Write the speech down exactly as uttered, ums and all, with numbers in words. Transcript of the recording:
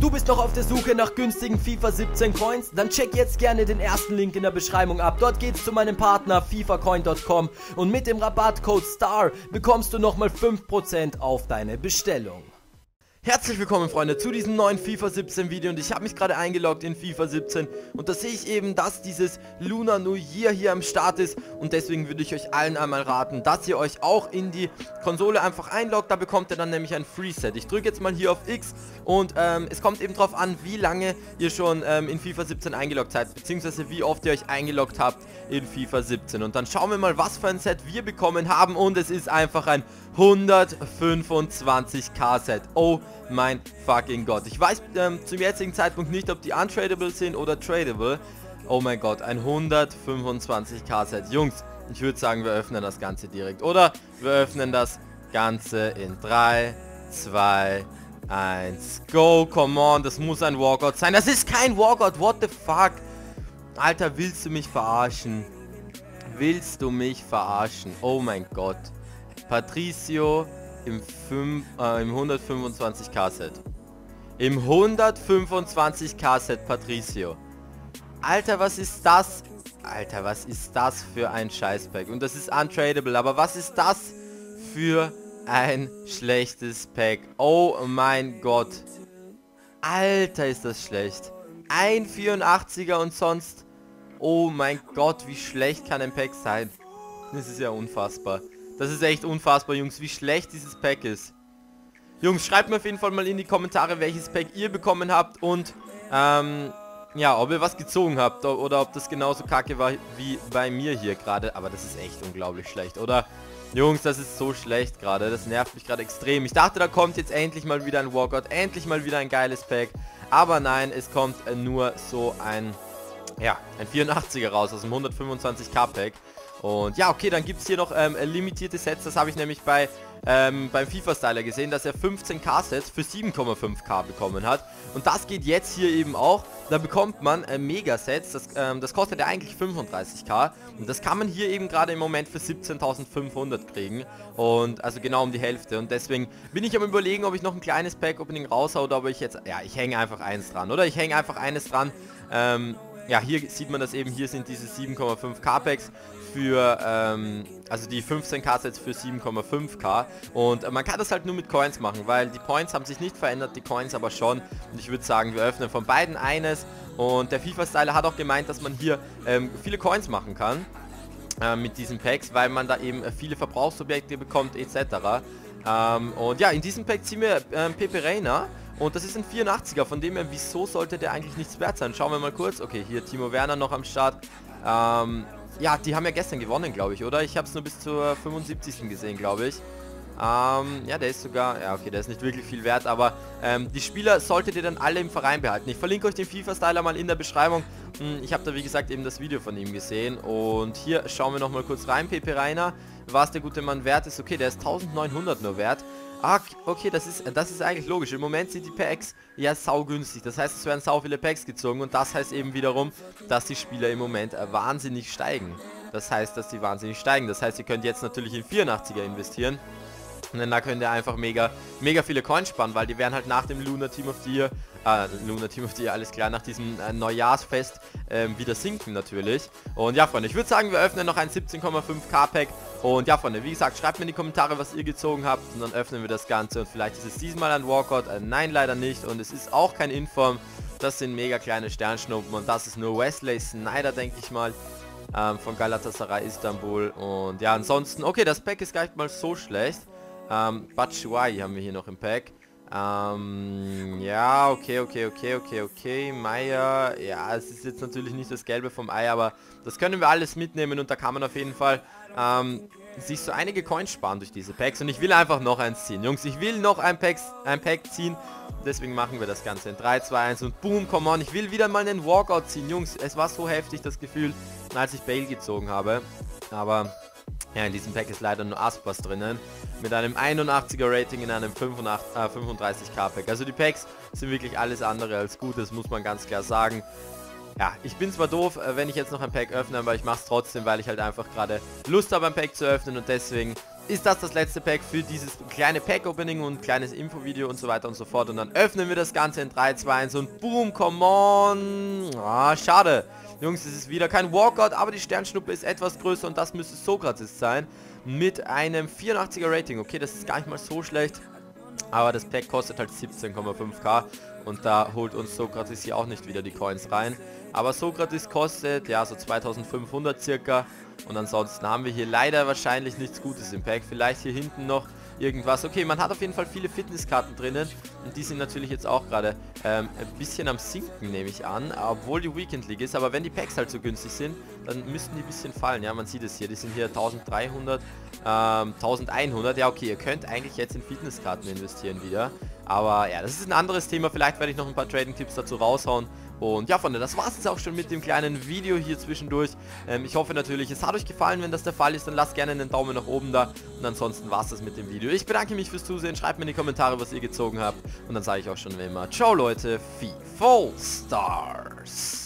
Du bist noch auf der Suche nach günstigen FIFA siebzehn Coins? Dann check jetzt gerne den ersten Link in der Beschreibung ab. Dort geht's zu meinem Partner fifacoin punkt com und mit dem Rabattcode STAR bekommst du nochmal fünf Prozent auf deine Bestellung. Herzlich willkommen Freunde zu diesem neuen FIFA siebzehn Video und ich habe mich gerade eingeloggt in FIFA siebzehn und da sehe ich eben, dass dieses Lunar New Year hier am Start ist und deswegen würde ich euch allen einmal raten, dass ihr euch auch in die Konsole einfach einloggt, da bekommt ihr dann nämlich ein Free Set. Ich drücke jetzt mal hier auf X und ähm, es kommt eben drauf an, wie lange ihr schon ähm, in FIFA siebzehn eingeloggt seid, beziehungsweise wie oft ihr euch eingeloggt habt in FIFA siebzehn und dann schauen wir mal, was für ein Set wir bekommen haben und es ist einfach ein hundertfünfundzwanzig K Set. Oh mein fucking Gott. Ich weiß ähm, zum jetzigen Zeitpunkt nicht, ob die untradable sind oder tradable. Oh mein Gott, ein hundertfünfundzwanzig K Set. Jungs, ich würde sagen, wir öffnen das Ganze direkt. Oder wir öffnen das Ganze in drei, zwei, eins, go. Come on, das muss ein Walkout sein. Das ist kein Walkout, what the fuck. Alter, willst du mich verarschen? Willst du mich verarschen? Oh mein Gott. Patricio im, fünf, äh, im hundertfünfundzwanzig K Set. Im hundertfünfundzwanzig K Set Patricio. Alter, was ist das? Alter, was ist das für ein Scheißpack? Und das ist untradable, aber was ist das für ein schlechtes Pack? Oh mein Gott. Alter, ist das schlecht. Ein vierundachtziger und sonst... Oh mein Gott, wie schlecht kann ein Pack sein? Das ist ja unfassbar. Das ist echt unfassbar, Jungs, wie schlecht dieses Pack ist. Jungs, schreibt mir auf jeden Fall mal in die Kommentare, welches Pack ihr bekommen habt und, ähm, ja, ob ihr was gezogen habt oder ob das genauso kacke war wie bei mir hier gerade. Aber das ist echt unglaublich schlecht, oder? Jungs, das ist so schlecht gerade, das nervt mich gerade extrem. Ich dachte, da kommt jetzt endlich mal wieder ein Walkout, endlich mal wieder ein geiles Pack. Aber nein, es kommt nur so ein, ja, ein vierundachtziger raus aus dem hundertfünfundzwanzig K Pack. Und ja, okay, dann gibt es hier noch ähm, limitierte Sets. Das habe ich nämlich bei, ähm, beim FIFA-Styler gesehen, dass er fünfzehn K Sets für sieben Komma fünf K bekommen hat. Und das geht jetzt hier eben auch. Da bekommt man äh, Mega-Sets. Das, ähm, das kostet ja eigentlich fünfunddreißig K. Und das kann man hier eben gerade im Moment für siebzehntausendfünfhundert kriegen. Und also genau um die Hälfte. Und deswegen bin ich am Überlegen, ob ich noch ein kleines Pack-Opening raushaue oder ob ich jetzt... Ja, ich hänge einfach eins dran, oder? Ich hänge einfach eines dran. Ähm... Ja, hier sieht man das eben, hier sind diese sieben Komma fünf K Packs für, ähm, also die fünfzehn K Sets für sieben Komma fünf K und äh, man kann das halt nur mit Coins machen, weil die Points haben sich nicht verändert, die Coins aber schon und ich würde sagen, wir öffnen von beiden eines und der FIFA-Styler hat auch gemeint, dass man hier ähm, viele Coins machen kann äh, mit diesen Packs, weil man da eben äh, viele Verbrauchsobjekte bekommt et cetera. Ähm, und ja, in diesem Pack ziehen wir äh, Pepe Reina. Und das ist ein vierundachtziger, von dem her, wieso sollte der eigentlich nichts wert sein? Schauen wir mal kurz. Okay, hier Timo Werner noch am Start. Ähm, ja, die haben ja gestern gewonnen, glaube ich, oder? Ich habe es nur bis zur fünfundsiebzigsten gesehen, glaube ich. Ähm, ja, der ist sogar... Ja, okay, der ist nicht wirklich viel wert, aber ähm, die Spieler solltet ihr dann alle im Verein behalten. Ich verlinke euch den FIFA-Styler mal in der Beschreibung. Ich habe da, wie gesagt, eben das Video von ihm gesehen. Und hier schauen wir nochmal kurz rein. Pepe Reina, was der gute Mann wert ist. Okay, der ist eintausendneunhundert nur wert. Ah, okay, das ist, das ist eigentlich logisch. Im Moment sind die Packs ja saugünstig. Das heißt, es werden sau viele Packs gezogen. Und das heißt eben wiederum, dass die Spieler im Moment wahnsinnig steigen. Das heißt, dass die wahnsinnig steigen. Das heißt, ihr könnt jetzt natürlich in vierundachtziger investieren. Und dann da könnt ihr einfach mega, mega viele Coins sparen, weil die werden halt nach dem Luna Team of Dia, äh, Luna Team of Dia, alles klar, nach diesem äh, Neujahrsfest ähm, wieder sinken natürlich. Und ja, Freunde, ich würde sagen, wir öffnen noch ein siebzehn Komma fünf K Pack. Und ja, Freunde, wie gesagt, schreibt mir in die Kommentare, was ihr gezogen habt. Und dann öffnen wir das Ganze. Und vielleicht ist es diesmal ein Walkout. Äh, nein, leider nicht. Und es ist auch kein Inform. Das sind mega kleine Sternschnuppen. Und das ist nur Wesley Snyder, denke ich mal. Ähm, von Galatasaray, Istanbul. Und ja, ansonsten, okay, das Pack ist gar nicht mal so schlecht. Ähm, Batshuayi haben wir hier noch im Pack. Ähm, ja, okay, okay, okay, okay, okay. Meier, ja, es ist jetzt natürlich nicht das Gelbe vom Ei, aber das können wir alles mitnehmen und da kann man auf jeden Fall ähm, sich so einige Coins sparen durch diese Packs. Und ich will einfach noch eins ziehen. Jungs, ich will noch ein, Packs, ein Pack ziehen. Deswegen machen wir das Ganze in drei, zwei, eins und boom, come on. Ich will wieder mal einen Walkout ziehen. Jungs, es war so heftig das Gefühl, als ich Bale gezogen habe. Aber... Ja, in diesem Pack ist leider nur Aspas drinnen, mit einem einundachtziger Rating in einem fünfunddreißig K Pack. Also die Packs sind wirklich alles andere als gut, das muss man ganz klar sagen. Ja, ich bin zwar doof, wenn ich jetzt noch ein Pack öffne, aber ich mache es trotzdem, weil ich halt einfach gerade Lust habe, ein Pack zu öffnen und deswegen ist das das letzte Pack für dieses kleine Pack-Opening und kleines Infovideo und so weiter und so fort. Und dann öffnen wir das Ganze in drei, zwei, eins und boom, come on. Ah, schade. Jungs, es ist wieder kein Walkout, aber die Sternschnuppe ist etwas größer und das müsste Sokratis sein. Mit einem vierundachtziger Rating. Okay, das ist gar nicht mal so schlecht. Aber das Pack kostet halt siebzehn Komma fünf K und da holt uns Sokratis hier auch nicht wieder die Coins rein. Aber Sokratis kostet ja so zweitausendfünfhundert circa und ansonsten haben wir hier leider wahrscheinlich nichts Gutes im Pack. Vielleicht hier hinten noch irgendwas. Okay, man hat auf jeden Fall viele Fitnesskarten drinnen und die sind natürlich jetzt auch gerade ähm, ein bisschen am Sinken, nehme ich an, obwohl die Weekend League ist. Aber wenn die Packs halt so günstig sind, dann müssten die ein bisschen fallen. Ja, man sieht es hier, die sind hier dreizehnhundert, ähm, eintausendeinhundert. Ja, okay, ihr könnt eigentlich jetzt in Fitnesskarten investieren wieder. Aber ja, das ist ein anderes Thema. Vielleicht werde ich noch ein paar Trading-Tipps dazu raushauen. Und ja, Freunde, das war es jetzt auch schon mit dem kleinen Video hier zwischendurch. Ähm, ich hoffe natürlich, es hat euch gefallen. Wenn das der Fall ist, dann lasst gerne einen Daumen nach oben da. Und ansonsten war es das mit dem Video. Ich bedanke mich fürs Zusehen. Schreibt mir in die Kommentare, was ihr gezogen habt. Und dann sage ich auch schon wie immer, ciao Leute, FIFAllstars.